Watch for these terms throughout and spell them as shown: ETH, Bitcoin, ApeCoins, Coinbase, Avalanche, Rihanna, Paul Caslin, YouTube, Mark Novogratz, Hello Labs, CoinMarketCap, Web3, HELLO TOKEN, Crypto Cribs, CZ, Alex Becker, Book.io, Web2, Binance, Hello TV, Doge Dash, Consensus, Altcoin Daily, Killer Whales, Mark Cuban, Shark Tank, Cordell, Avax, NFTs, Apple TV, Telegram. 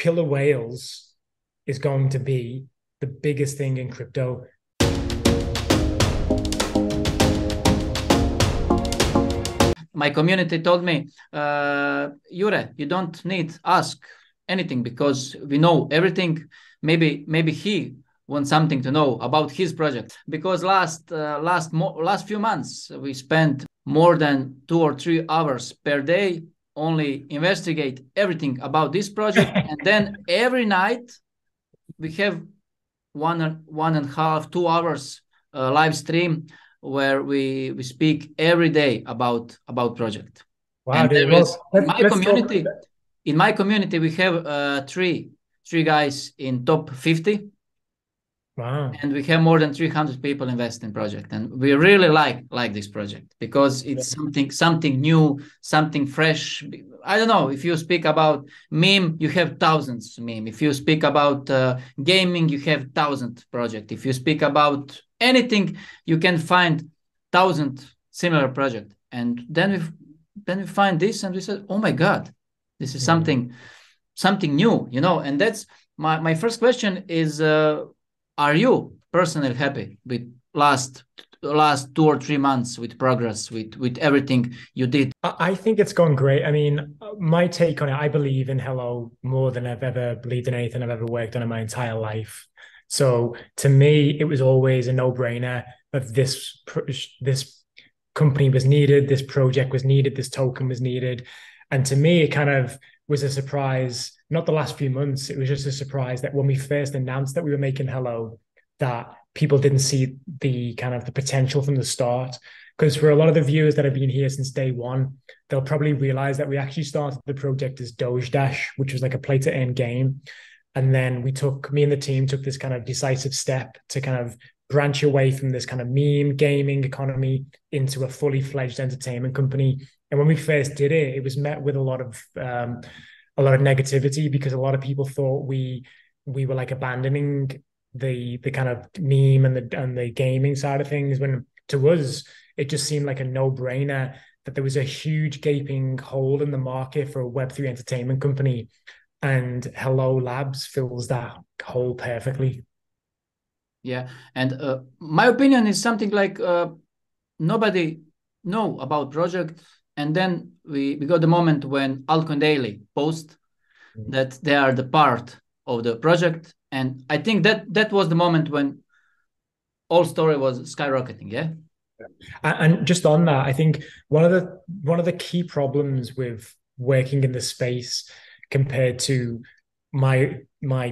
Killer Whales is going to be the biggest thing in crypto. My community told me, Jure, you don't need to ask anything because we know everything. Maybe he wants something to know about his project, because last few months we spent more than 2 or 3 hours per day only investigate everything about this project. And then every night we have one and a half, 2 hours live stream where we speak every day about project. Wow, and there is, in my community, we have three guys in top 50. Wow. And we have more than 300 people invest in project. And we really like this project because it's something new, something fresh. I don't know, if you speak about meme, you have thousands of meme. If you speak about gaming, you have thousands project. If you speak about anything, you can find thousand similar project. And then we find this and we said, oh my God, this is something new, you know. And that's my first question is, are you personally happy with last 2 or 3 months with progress, with everything you did? I think it's gone great. I mean, my take on it, I believe in Hello more than I've ever believed in anything I've ever worked on in my entire life. So to me, it was always a no-brainer that this company was needed, this project was needed, this token was needed. And to me, it kind of was a surprise. Not the last few months, it was just a surprise that when we first announced that we were making Hello, that people didn't see the kind of the potential from the start. Because for a lot of the viewers that have been here since day one, they'll probably realize that we actually started the project as Doge Dash, which was like a play to earn game. And then me and the team took this kind of decisive step to kind of branch away from this kind of meme gaming economy into a fully fledged entertainment company. And when we first did it, it was met with a lot of negativity, because a lot of people thought we were like abandoning the kind of meme and the gaming side of things, when to us it just seemed like a no-brainer that there was a huge gaping hole in the market for a Web3 entertainment company, and Hello Labs fills that hole perfectly. Yeah, and my opinion is something like nobody know about project. And then we got the moment when Altcoin Daily post that they are the part of the project. And I think that was the moment when all story was skyrocketing, yeah? And just on that, I think one of the key problems with working in this space compared to my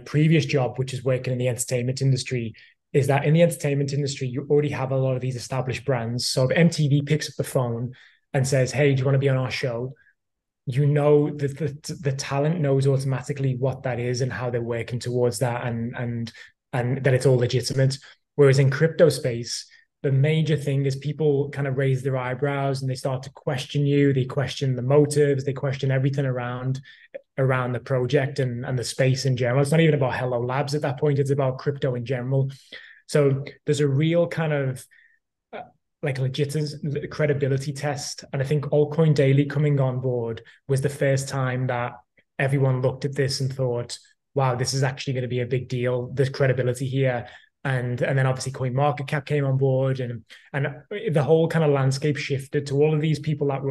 previous job, which is working in the entertainment industry, is that in the entertainment industry, you already have a lot of these established brands. So if MTV picks up the phone and says, hey, do you want to be on our show? You know that the talent knows automatically what that is and how they're working towards that, and that it's all legitimate. Whereas in crypto space, the major thing is people kind of raise their eyebrows and they start to question you. They question the motives. They question everything around the project and the space in general. It's not even about Hello Labs at that point. It's about crypto in general. So there's a real kind of like legit credibility test. And I think Altcoin Daily coming on board was the first time that everyone looked at this and thought, wow, this is actually going to be a big deal. There's credibility here. And then obviously CoinMarketCap came on board, and the whole kind of landscape shifted to all of these people that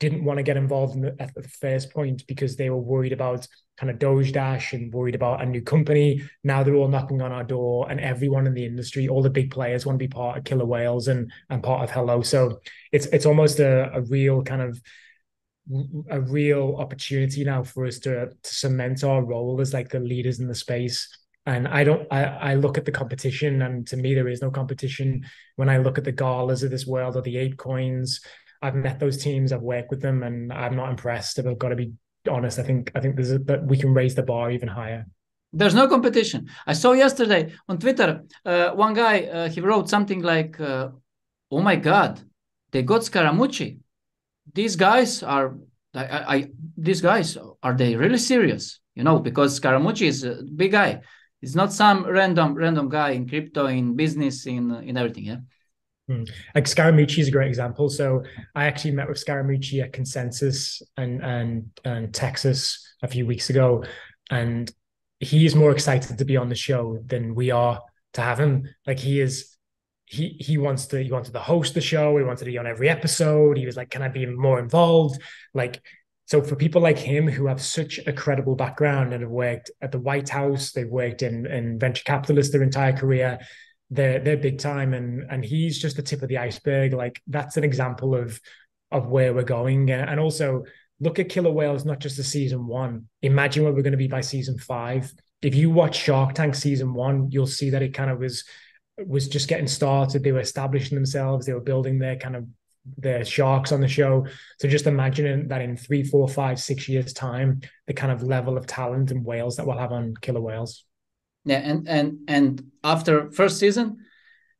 didn't want to get involved at the first point because they were worried about kind of Doge Dash and worried about a new company. Now they're all knocking on our door, and everyone in the industry, all the big players, want to be part of Killer Whales and part of Hello. So it's almost a real opportunity now for us to cement our role as like the leaders in the space. And I look at the competition, and to me there is no competition. When I look at the Galas of this world or the ApeCoins, I've met those teams, I've worked with them, and I'm not impressed. I've got to be honest. I think that we can raise the bar even higher. There's no competition. I saw yesterday on Twitter, one guy, he wrote something like, oh my God, they got Scaramucci. These guys, are they really serious? You know, because Scaramucci is a big guy. It's not some random guy in crypto, in business, in everything, yeah? Like Scaramucci is a great example. So I actually met with Scaramucci at Consensus and Texas a few weeks ago, and he is more excited to be on the show than we are to have him. Like he wanted to host the show. He wanted to be on every episode. He was like, can I be more involved? Like, so for people like him who have such a credible background and have worked at the White House, they've worked in venture capitalists their entire career, they're big time. And he's just the tip of the iceberg. Like, that's an example of where we're going. And also look at Killer Whales, not just the season 1. Imagine where we're going to be by season 5. If you watch Shark Tank season 1, you'll see that it kind of was just getting started. They were establishing themselves. They were building their kind of their sharks on the show. So just imagine that in 3, 4, 5, 6 years time, the kind of level of talent and whales that we'll have on Killer Whales. Yeah, and after first season,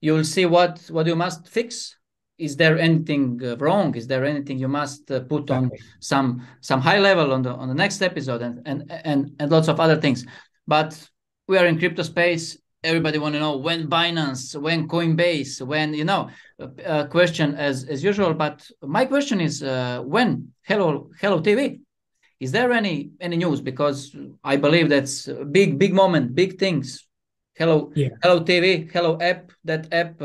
you'll see what you must fix. Is there anything wrong? Is there anything you must put on some high level on the next episode, and lots of other things. But we are in crypto space. Everybody want to know when Binance, when Coinbase, when, you know, question as usual. But my question is, when Hello TV? Is there any news? Because I believe that's a big moment, big things. Hello TV, Hello app. That app,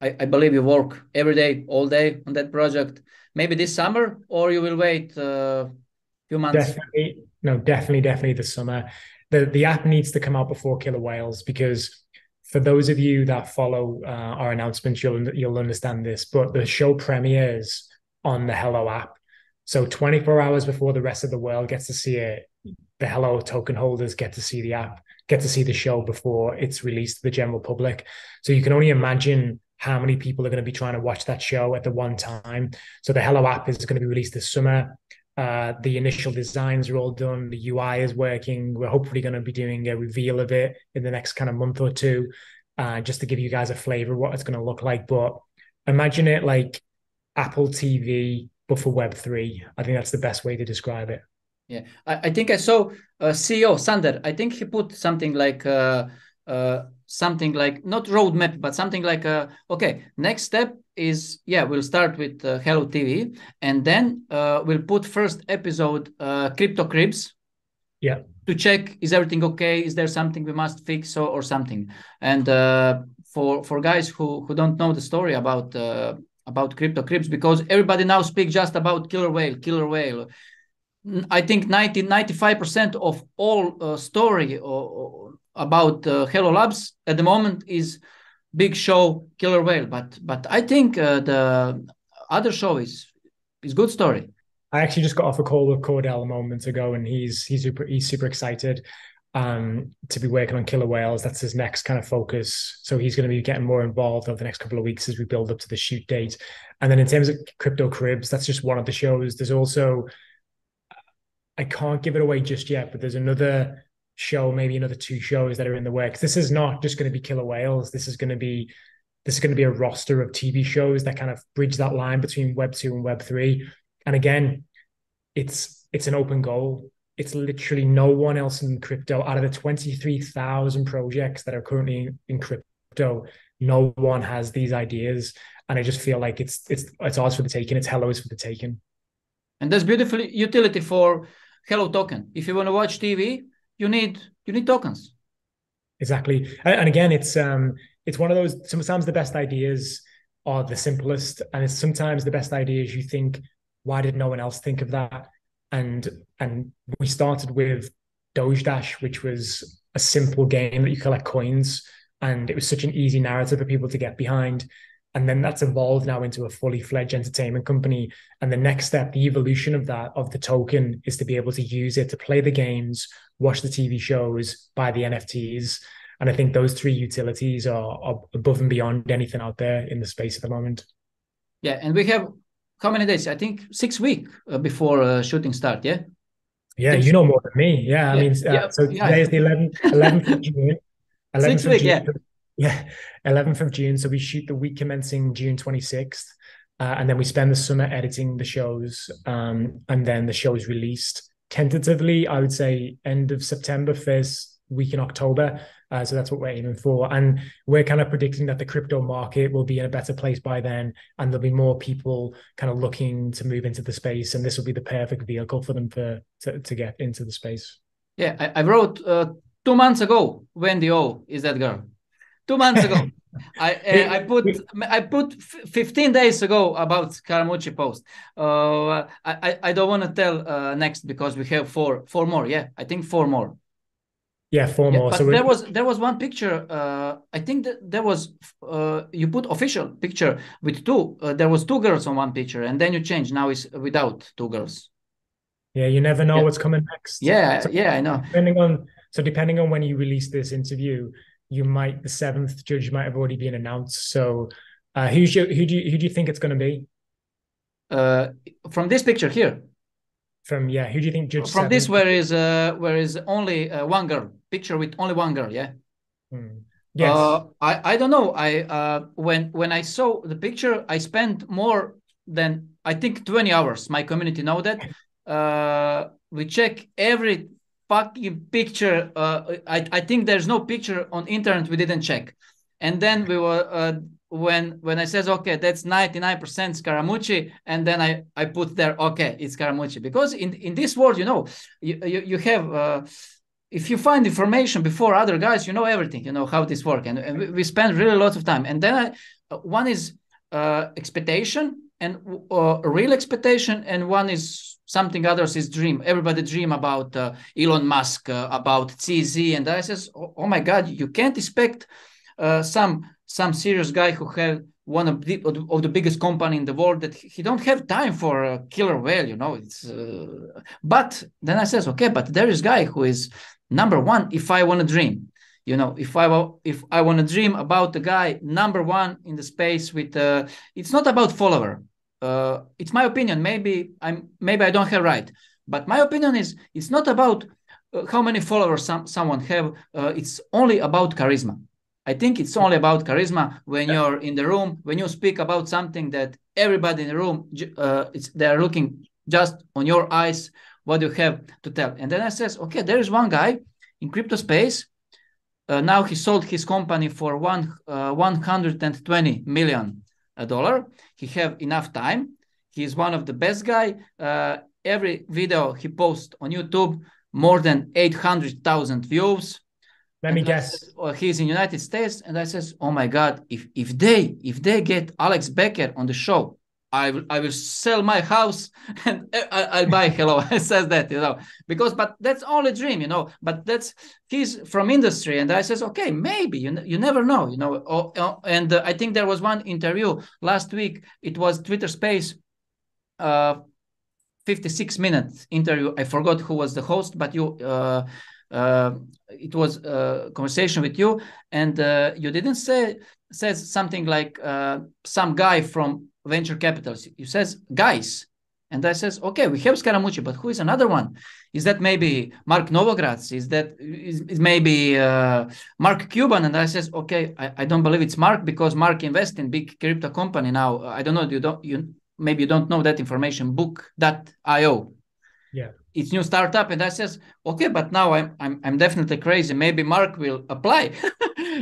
I believe you work every day, all day on that project. Maybe this summer, or you will wait a few months? Definitely this summer. The app needs to come out before Killer Whales, because for those of you that follow our announcements, you'll understand this, but the show premieres on the Hello app. So 24 hours before the rest of the world gets to see it, the Hello token holders get to see the app, get to see the show before it's released to the general public. So you can only imagine how many people are going to be trying to watch that show at the one time. So the Hello app is going to be released this summer. The initial designs are all done. The UI is working. We're hopefully going to be doing a reveal of it in the next kind of month or two, just to give you guys a flavor of what it's going to look like. But imagine it like Apple TV, but for Web3. I think that's the best way to describe it. Yeah, I think I saw CEO Sander. I think he put something like not roadmap, but something like okay, next step is, yeah, we'll start with Hello TV, and then we'll put first episode Crypto Cribs, yeah, to check is everything okay, is there something we must fix or something. And for guys who don't know the story about Crypto Cribs, because everybody now speaks just about Killer Whale. I think 95% of all story about Hello Labs at the moment is big show Killer Whale, but I think the other show is good story. I actually just got off a call with Cordell a moment ago, and he's super excited to be working on Killer Whales. That's his next kind of focus. So he's going to be getting more involved over the next couple of weeks as we build up to the shoot date. And then in terms of Crypto Cribs, that's just one of the shows. There's also, I can't give it away just yet, but there's another show, maybe another 2 shows that are in the works. This is not just going to be Killer Whales. This is going to be a roster of TV shows that kind of bridge that line between Web2 and Web3. And again, it's an open goal. It's literally no one else in crypto, out of the 23,000 projects that are currently in crypto, no one has these ideas. And I just feel like it's ours for the taking. It's Hello's for the taking. And there's beautiful utility for Hello token. If you want to watch TV, you need tokens. Exactly. And again, it's one of those, sometimes the best ideas are the simplest, and it's sometimes the best ideas you think, why did no one else think of that? And we started with Doge Dash, which was a simple game that you collect coins, and it was such an easy narrative for people to get behind. And then that's evolved now into a fully fledged entertainment company. And the next step, the evolution of that, of the token, is to be able to use it to play the games, watch the TV shows, buy the NFTs. And I think those 3 utilities are above and beyond anything out there in the space at the moment. Yeah. And we have how many days? I think 6 weeks before shooting start. Yeah. Yeah. You know more than me. Yeah. So today is the 11th of June. 6 weeks. Yeah. Yeah, 11th of June. So we shoot the week commencing June 26th. And then we spend the summer editing the shows. And then the show is released tentatively, I would say, end of September, first week in October. So that's what we're aiming for. And we're kind of predicting that the crypto market will be in a better place by then. And there'll be more people kind of looking to move into the space. And this will be the perfect vehicle for them to get into the space. Yeah, I wrote 2 months ago, Wendy O is that girl. 2 months ago. I put 15 days ago about Scaramucci post. I don't want to tell next because we have four more. Yeah, I think four more. Yeah, four more. But so there was one picture. I think that there was you put official picture with two. There was two girls on one picture, and then you change. Now it's without two girls. Yeah, you never know what's coming next. Yeah, so yeah, I know. Depending on when you release this interview, the seventh judge might have already been announced. So, who do you think it's going to be? From this picture here. Who do you think judge? From seven? This where is only one girl picture with only one girl, yeah. Mm. Yes. I don't know. When I saw the picture, I spent more than I think 20 hours. My community know that. We check every fucking picture. I think there's no picture on internet we didn't check, and then we were when I says okay, that's 99% Scaramucci, and then I put there okay, it's Scaramucci, because in this world, you know, you have if you find information before other guys, you know everything, you know how this works, and we spend really lots of time. And then one is expectation and real expectation, and one is something others is dream. Everybody dream about Elon Musk, about CZ, and I says, oh my God, you can't expect some serious guy who had one of the biggest company in the world that he don't have time for a killer whale, you know. It's but then I says, okay, but there is guy who is number one. If I want to dream, you know, if I want to dream about the guy number one in the space with, it's not about follower. It's my opinion. Maybe I don't have right, but my opinion is it's not about how many followers someone have. It's only about charisma. I think it's only about charisma when you're in the room, when you speak about something that everybody in the room they're looking just on your eyes what you have to tell. And then I says, okay, there is one guy in crypto space. Now he sold his company for $120 million. $1. He have enough time. He is one of the best guy. Every video he posts on YouTube, more than 800,000 views. Let me guess. He's in United States, and I says, oh my God, if they get Alex Becker on the show, I will sell my house and I'll buy Hello. I says that, you know, but that's only dream, you know, but he's from industry. And I says, okay, maybe, you never know, you know. And I think there was one interview last week. It was Twitter Space, 56-minute interview. I forgot who was the host, but it was a conversation with you. And you didn't say something like some guy from venture capitals. You says guys, and I says, okay, we have Scaramucci, but who is another one? Is that maybe Mark Novogratz? Is maybe Mark Cuban? And I says, okay, I don't believe it's Mark, because Mark invests in big crypto company now. I don't know. Maybe you don't know that information. Book.io. Yeah, it's new startup. And I says, okay, but now I'm definitely crazy. Maybe Mark will apply.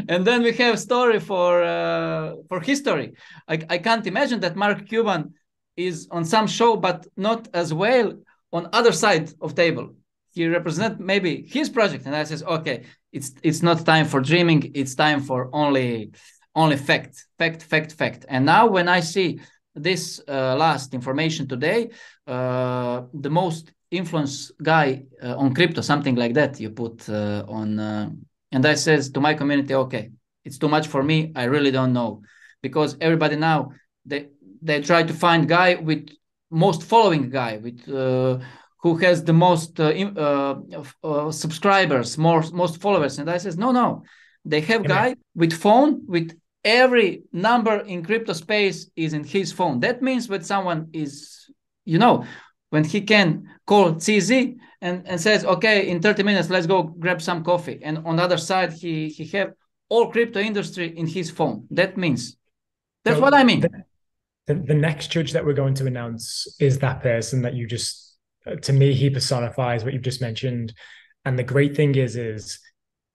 And then we have story for history. I can't imagine that Mark Cuban is on some show, but not as well on other side of table. He represent maybe his project. And I says, okay, it's not time for dreaming. It's time for only fact. And now when I see this last information today, the most influenced guy on crypto, something like that, you put on... And I says to my community, okay, it's too much for me. I really don't know, because everybody now they try to find guy with most following guy with who has the most subscribers, most followers. And I says no, they have guy with phone with every number in crypto space is in his phone. That means when someone is, you know, when he can call CZ and says, okay, in 30 minutes, let's go grab some coffee. And on the other side, he have all crypto industry in his phone. That means, that's what I mean. The next judge that we're going to announce is that person that you just, to me, he personifies what you've just mentioned. And the great thing is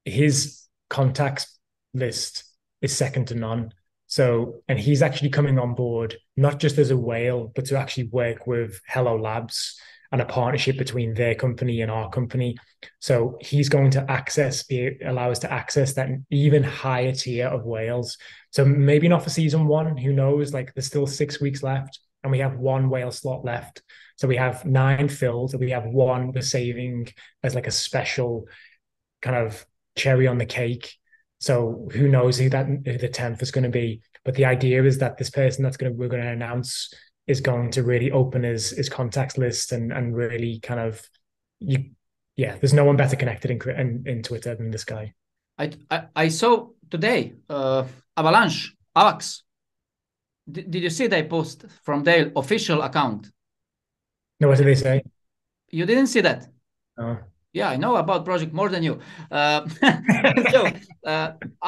his contacts list is second to none. So, and he's actually coming on board, not just as a whale, but to actually work with Hello Labs. and a partnership between their company and our company. So he's going to allow us to access that even higher tier of whales. So maybe not for season one, who knows, like there's still 6 weeks left and we have one whale slot left. So we have 9 filled, and we have one we're saving as like a special kind of cherry on the cake. So who knows who the 10th is going to be. But the idea is that this person we're going to announce is going to really open his contacts list and really kind of, there's no one better connected in Twitter than this guy. I saw today Avalanche, Avax. Did you see they post from their official account? No, what did they say? You didn't see that? No. Yeah, I know about project more than you. So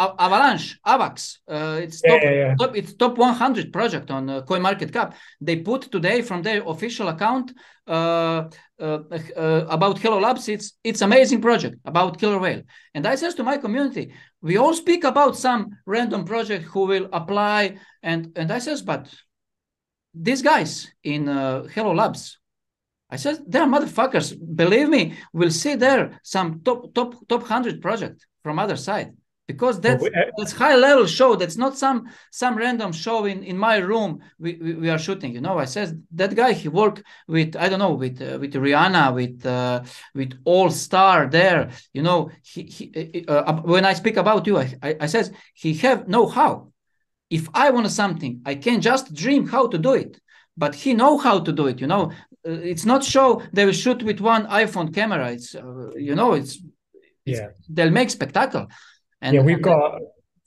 Avalanche, Avax, it's top 100 project on CoinMarketCap. They put today from their official account about Hello Labs. It's amazing project about Killer Whale. And I says to my community, we all speak about some random project who will apply. And I says, but these guys in Hello Labs, I said, they're motherfuckers. Believe me, we'll see there some top 100 project from other side, because that's high level show. That's not some random show in my room we are shooting. You know, I said that guy, he worked with, I don't know, with Rihanna, with All Star there. You know, he when I speak about you, I says he have know-how. If I want something, I can just dream how to do it. But he know how to do it, you know. It's not show they will shoot with one iPhone camera. It's they'll make spectacle. And we've got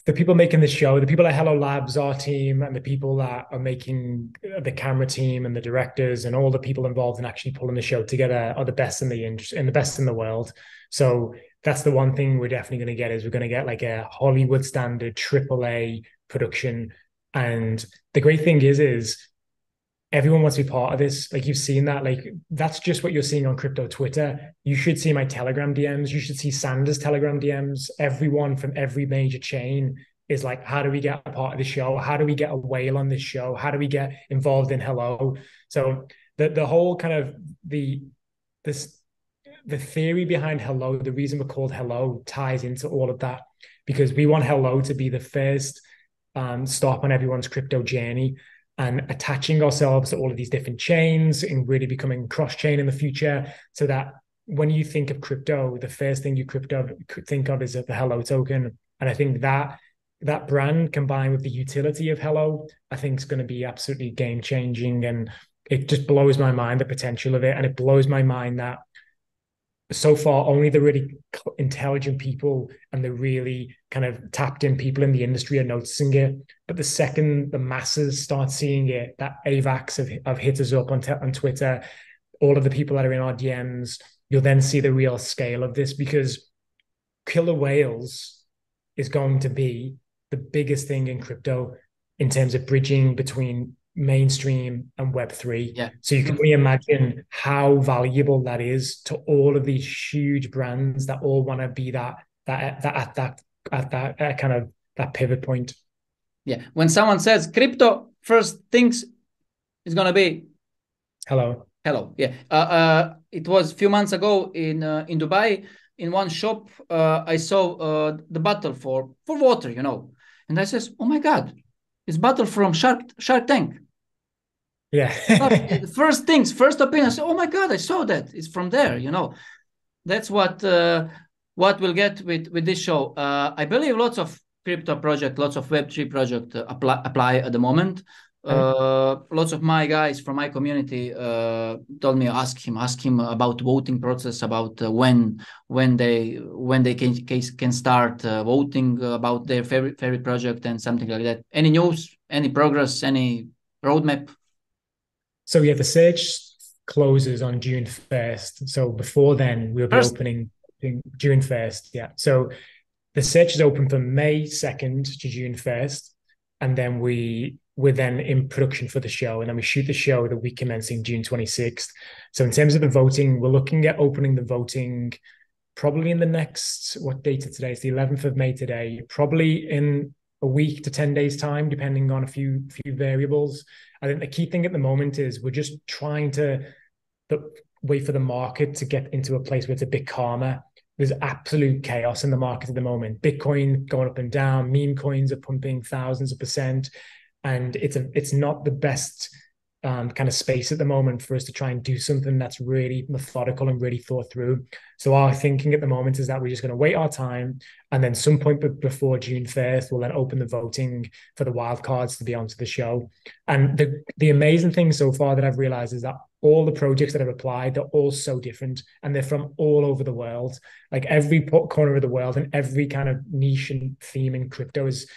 the people making the show, the people at Hello Labs, our team, and the people that are making the camera team and the directors and all the people involved in actually pulling the show together are the best in the world. So that's the one thing we're definitely going to get is we're going to get like a Hollywood standard AAA production. And the great thing is everyone wants to be part of this. Like you've seen that, like that's just what you're seeing on crypto Twitter. You should see my Telegram DMs. You should see Sanders' Telegram DMs. Everyone from every major chain is like, how do we get a part of the show? How do we get a whale on this show? How do we get involved in Hello? So the whole kind of the theory behind Hello, the reason we're called Hello ties into all of that, because we want Hello to be the first stop on everyone's crypto journey. And attaching ourselves to all of these different chains and really becoming cross-chain in the future, so that when you think of crypto, the first thing you think of is the Hello token. And I think that brand combined with the utility of Hello, I think is going to be absolutely game-changing. And it just blows my mind, the potential of it. And it blows my mind that so far only the really intelligent people and the really kind of tapped in people in the industry are noticing it. But the second the masses start seeing it, that AVAX have hit us up on Twitter, all of the people that are in our DMs, you'll then see the real scale of this, because Killer Whales is going to be the biggest thing in crypto in terms of bridging between mainstream and Web3. So you can imagine how valuable that is to all of these huge brands that all want to be that pivot point. Yeah, when someone says crypto, first things is gonna be hello. Yeah, it was a few months ago in Dubai in one shop. I saw the bottle for water, you know, and I says, oh my God. It's battle from Shark Tank. Yeah. First things, first opinion. Oh my God, I saw that. It's from there, you know. That's what we'll get with this show. I believe lots of crypto project, lots of Web3 project apply at the moment. Lots of my guys from my community told me ask him about voting process, about when they can start voting about their favorite project and something like that. Any news, any progress, any roadmap? So yeah, the search closes on June 1st. So before then, we'll be opening June 1st. Yeah. So the search is open from May 2nd to June 1st, and then we're then in production for the show, and then we shoot the show the week commencing June 26th. So in terms of the voting, we're looking at opening the voting probably in the next, what date is today? It's the 11th of May today, probably in a week to 10 days time, depending on a few variables. I think the key thing at the moment is we're just trying to, the wait for the market to get into a place where it's a bit calmer. There's absolute chaos in the market at the moment. Bitcoin going up and down, meme coins are pumping thousands of %. And it's not the best kind of space at the moment for us to try and do something that's really methodical and really thought through. So our thinking at the moment is that we're just going to wait our time, and then some point before June 1st, we'll then open the voting for the wildcards to be onto the show. And the amazing thing so far that I've realized is that all the projects that I've applied, they're all so different, and they're from all over the world, like every corner of the world, and every kind of niche and theme in crypto is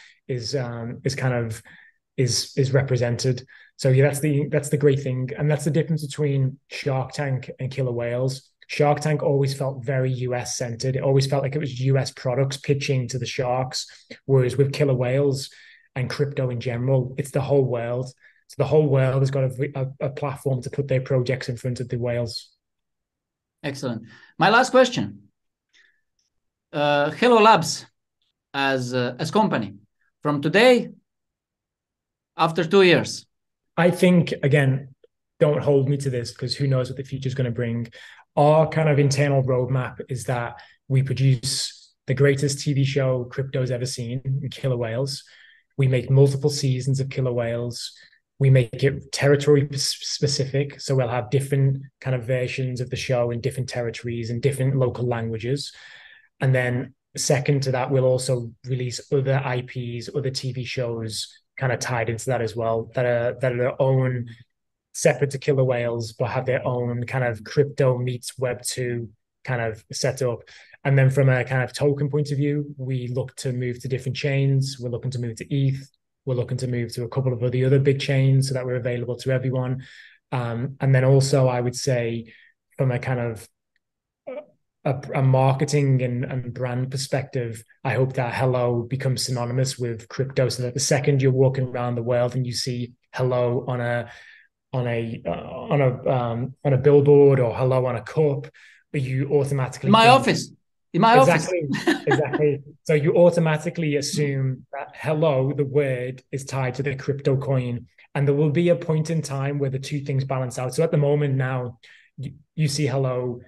represented. So yeah, that's the great thing. And that's the difference between Shark Tank and Killer Whales. Shark Tank always felt very US centered. It always felt like it was US products pitching to the sharks. Whereas with Killer Whales and crypto in general, it's the whole world. So the whole world has got a platform to put their projects in front of the whales. Excellent. My last question. Hello Labs as company from today, after 2 years? I think, again, don't hold me to this because who knows what the future is going to bring. Our kind of internal roadmap is that we produce the greatest TV show crypto's ever seen in Killer Whales. We make multiple seasons of Killer Whales. We make it territory specific. So we'll have different kind of versions of the show in different territories and different local languages. And then second to that, we'll also release other IPs, other TV shows kind of tied into that as well, that are their own, separate to Killer Whales, but have their own kind of crypto meets Web2 kind of setup. And then from a kind of token point of view, we look to move to different chains. We're looking to move to ETH. We're looking to move to a couple of the other big chains so that we're available to everyone. And then also, I would say, from a kind of a marketing and brand perspective, I hope that Hello becomes synonymous with crypto, so that the second you're walking around the world and you see Hello on a billboard, or Hello on a cup, you automatically in my office. Exactly. So you automatically assume that Hello, the word, is tied to the crypto coin, and there will be a point in time where the two things balance out. So at the moment now, you see Hello.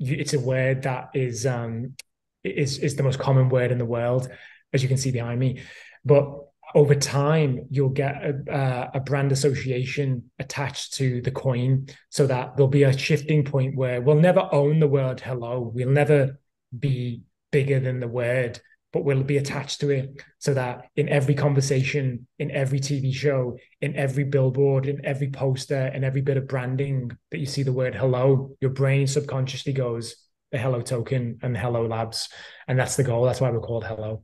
It's a word that is the most common word in the world, as you can see behind me. But over time, you'll get a brand association attached to the coin, so that there'll be a shifting point where we'll never own the word Hello. We'll never be bigger than the word, but we'll be attached to it, so that in every conversation, in every TV show, in every billboard, in every poster, in every bit of branding that you see the word Hello, your brain subconsciously goes, the Hello token and the Hello Labs. And that's the goal. That's why we're called Hello.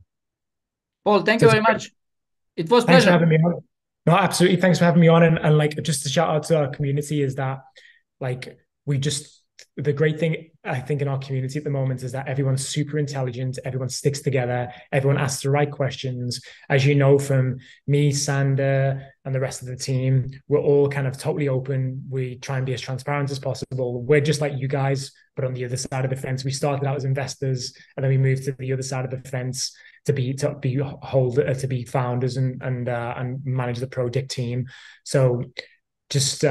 Paul, thank you very much. It was a pleasure. Thanks for having me on. No, absolutely. Thanks for having me on. And like, just a shout out to our community is that, like, the great thing, I think, in our community at the moment is that everyone's super intelligent. Everyone sticks together. Everyone asks the right questions. As you know, from me, Sander, and the rest of the team, we're all kind of totally open. We try and be as transparent as possible. We're just like you guys, but on the other side of the fence. We started out as investors, and then we moved to the other side of the fence to be founders and manage the project team. So just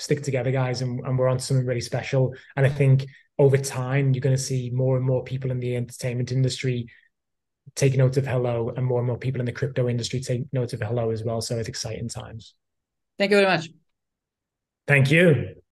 stick together, guys, and we're on something really special. And I think over time, you're going to see more and more people in the entertainment industry take note of Hello, and more people in the crypto industry take note of Hello as well. So it's exciting times. Thank you very much. Thank you.